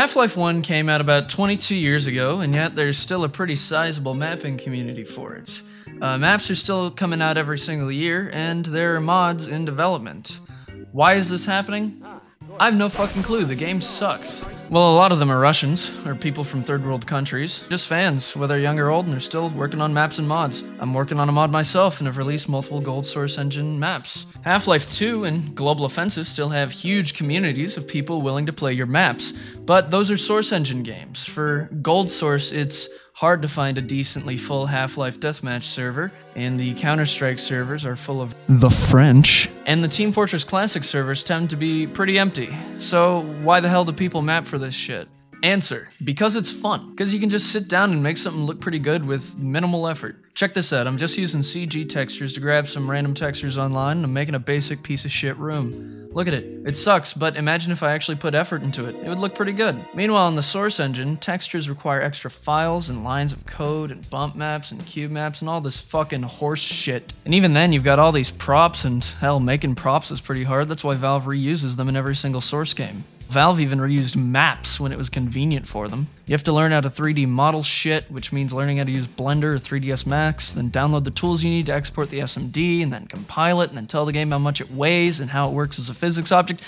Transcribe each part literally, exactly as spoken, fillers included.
Half-Life one came out about twenty-two years ago, and yet there's still a pretty sizable mapping community for it. Uh, maps are still coming out every single year, and there are mods in development. Why is this happening? I've no fucking clue, the game sucks. Well, a lot of them are Russians, or people from third world countries. Just fans, whether young or old, and they're still working on maps and mods. I'm working on a mod myself and have released multiple Gold Source Engine maps. Half-Life two and Global Offensive still have huge communities of people willing to play your maps, but those are Source Engine games. For Gold Source, it's hard to find a decently full Half-Life deathmatch server, and the Counter-Strike servers are full of the French, and the Team Fortress Classic servers tend to be pretty empty. So why the hell do people map for this shit? Answer: because it's fun. Because you can just sit down and make something look pretty good with minimal effort. Check this out, I'm just using C G textures to grab some random textures online, and I'm making a basic piece of shit room. Look at it. It sucks, but imagine if I actually put effort into it. It would look pretty good. Meanwhile, in the Source Engine, textures require extra files and lines of code and bump maps and cube maps and all this fucking horse shit. And even then, you've got all these props, and hell, making props is pretty hard. That's why Valve reuses them in every single Source game. Valve even reused maps when it was convenient for them. You have to learn how to three D model shit, which means learning how to use Blender or three D S Max, then download the tools you need to export the S M D, and then compile it, and then tell the game how much it weighs and how it works as a physics object.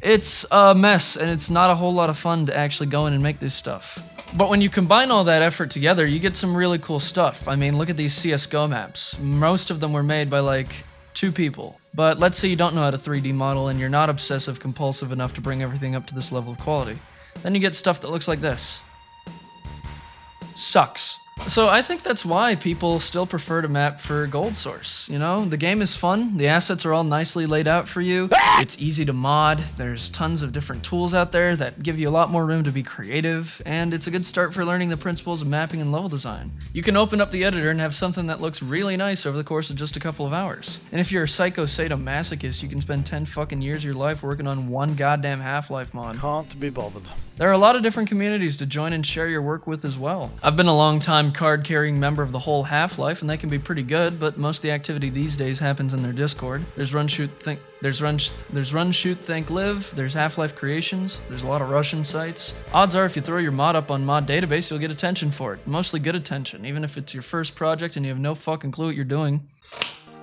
It's a mess, and it's not a whole lot of fun to actually go in and make this stuff. But when you combine all that effort together, you get some really cool stuff. I mean, look at these C S G O maps. Most of them were made by, like, two people. But let's say you don't know how to three D model and you're not obsessive compulsive enough to bring everything up to this level of quality. Then you get stuff that looks like this. Sucks. So I think that's why people still prefer to map for Gold Source, you know? The game is fun, the assets are all nicely laid out for you, it's easy to mod, there's tons of different tools out there that give you a lot more room to be creative, and it's a good start for learning the principles of mapping and level design. You can open up the editor and have something that looks really nice over the course of just a couple of hours. And if you're a psycho-sadomasochist, you can spend ten fucking years of your life working on one goddamn Half-Life mod. Can't be bothered. There are a lot of different communities to join and share your work with as well. I've been a long time card-carrying member of the whole Half-Life, and they can be pretty good, but most of the activity these days happens in their Discord. There's Run, Shoot, Think, there's Run, there's Run, Shoot, Think, Live, there's Half-Life Creations, there's a lot of Russian sites. Odds are if you throw your mod up on Mod Database, you'll get attention for it. Mostly good attention, even if it's your first project and you have no fucking clue what you're doing.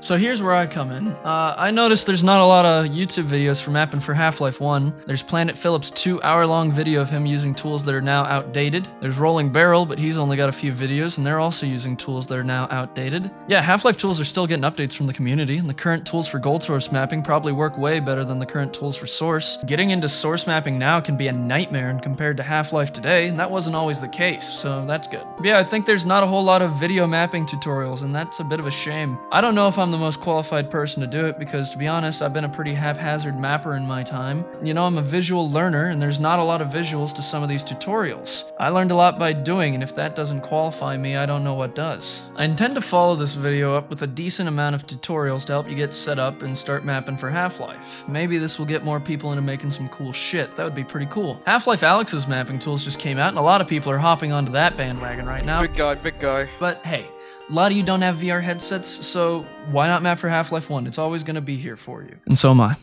So here's where I come in. Uh, I noticed there's not a lot of YouTube videos for mapping for Half-Life one. There's Planet Phillips' two hour long video of him using tools that are now outdated. There's Rolling Barrel, but he's only got a few videos, and they're also using tools that are now outdated. Yeah, Half-Life tools are still getting updates from the community, and the current tools for Gold Source mapping probably work way better than the current tools for Source. Getting into Source mapping now can be a nightmare and compared to Half-Life today, and that wasn't always the case, so that's good. But yeah, I think there's not a whole lot of video mapping tutorials, and that's a bit of a shame. I don't know if I'm the most qualified person to do it because, to be honest, I've been a pretty haphazard mapper in my time. You know, I'm a visual learner, and there's not a lot of visuals to some of these tutorials. I learned a lot by doing, and if that doesn't qualify me, I don't know what does. I intend to follow this video up with a decent amount of tutorials to help you get set up and start mapping for Half-Life. Maybe this will get more people into making some cool shit. That would be pretty cool. Half-Life Alex's mapping tools just came out, and a lot of people are hopping onto that bandwagon right now. Big guy, big guy. But hey, a lot of you don't have V R headsets, so why not map for Half-Life one? It's always going to be here for you. And so am I.